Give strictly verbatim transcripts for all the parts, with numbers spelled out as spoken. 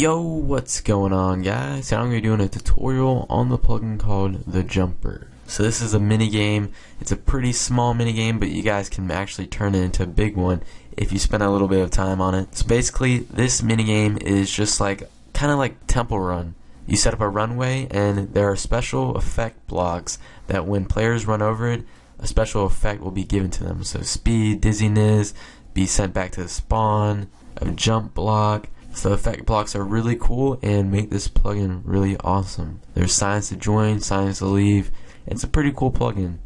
Yo, what's going on, guys? Today I'm going to be doing a tutorial on the plugin called The Jumper. So this is a mini game. It's a pretty small mini game, but you guys can actually turn it into a big one if you spend a little bit of time on it. So basically, this mini game is just like kind of like Temple Run. You set up a runway, and there are special effect blocks that when players run over it, a special effect will be given to them. So speed, dizziness, be sent back to the spawn, a jump block. So effect blocks are really cool and make this plugin really awesome. There's signs to join, signs to leave. It's a pretty cool plugin.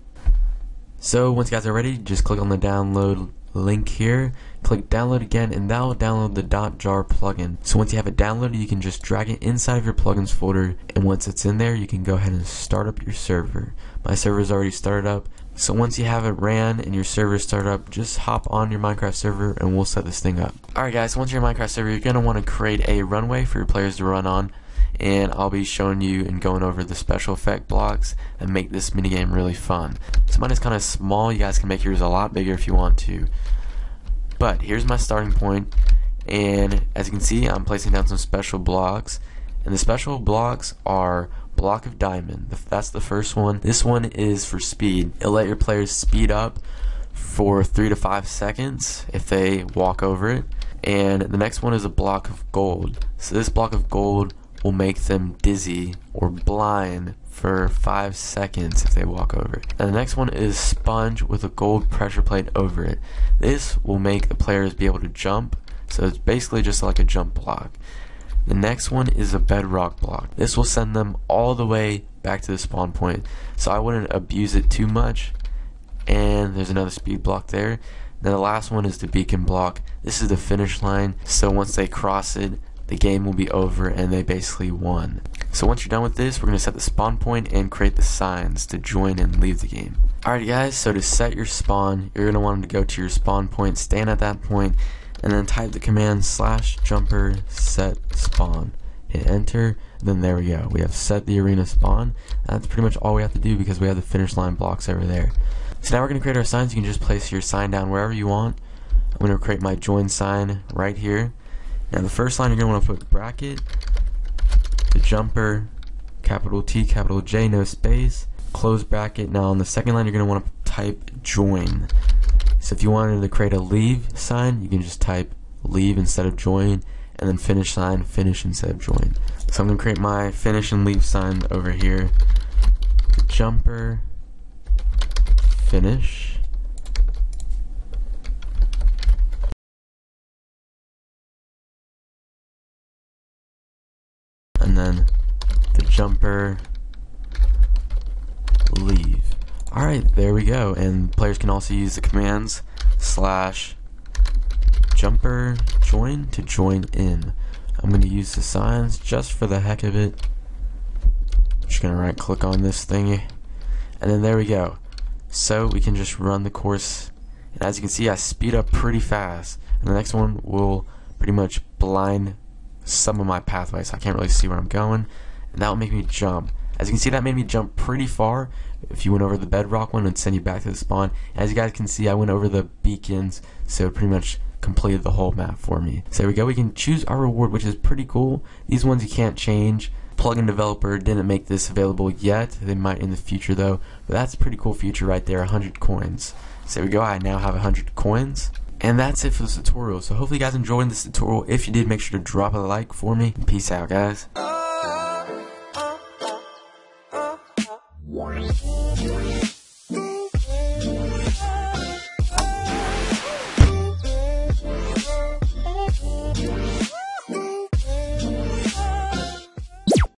So once you guys are ready, just click on the download link here. Click download again, and that will download the .jar plugin. So once you have it downloaded, you can just drag it inside of your plugins folder, and once it's in there, you can go ahead and start up your server. My server's already started up. So once you have it ran and your server started up, just hop on your Minecraft server and we'll set this thing up. Alright guys, so once you're on Minecraft server, you're going to want to create a runway for your players to run on, and I'll be showing you and going over the special effect blocks and make this minigame really fun. So mine is kind of small, you guys can make yours a lot bigger if you want to. But here's my starting point, and as you can see, I'm placing down some special blocks, and the special blocks are block of diamond. That's the first one. This one is for speed. It'll let your players speed up for three to five seconds if they walk over it. And the next one is a block of gold. So this block of gold will make them dizzy or blind for five seconds if they walk over it. And the next one is sponge with a gold pressure plate over it. This will make the players be able to jump. So it's basically just like a jump block. The next one is a bedrock block. This will send them all the way back to the spawn point, so I wouldn't abuse it too much. And there's another speed block there. Then the last one is the beacon block. This is the finish line, so once they cross it, the game will be over and they basically won. So once you're done with this, we're going to set the spawn point and create the signs to join and leave the game. Alright guys, so to set your spawn, you're going to want to go to your spawn point, stand at that point, and then type the command slash jumper set spawn. Hit enter, then there we go. We have set the arena spawn. That's pretty much all we have to do because we have the finish line blocks over there. So now we're going to create our signs. You can just place your sign down wherever you want. I'm going to create my join sign right here. Now the first line, you're going to want to put bracket, the jumper, capital T, capital J, no space, close bracket. Now on the second line, you're going to want to type join. So if you wanted to create a leave sign, you can just type leave instead of join, and then finish sign, finish instead of join. So I'm going to create my finish and leave sign over here. Jumper, finish. And then the jumper, leave. Alright, there we go, and players can also use the commands slash jumper join to join in. I'm going to use the signs just for the heck of it. I'm just going to right click on this thingy, and then there we go. So we can just run the course, and as you can see, I speed up pretty fast, and the next one will pretty much blind some of my pathways. I can't really see where I'm going, and that will make me jump. As you can see, that made me jump pretty far. If you went over the bedrock one, it would send you back to the spawn. As you guys can see, I went over the beacons, so it pretty much completed the whole map for me. So there we go. We can choose our reward, which is pretty cool. These ones you can't change. Plugin developer didn't make this available yet. They might in the future, though. But that's a pretty cool feature right there, one hundred coins. So there we go. I now have one hundred coins. And that's it for this tutorial. So hopefully you guys enjoyed this tutorial. If you did, make sure to drop a like for me. Peace out, guys. What?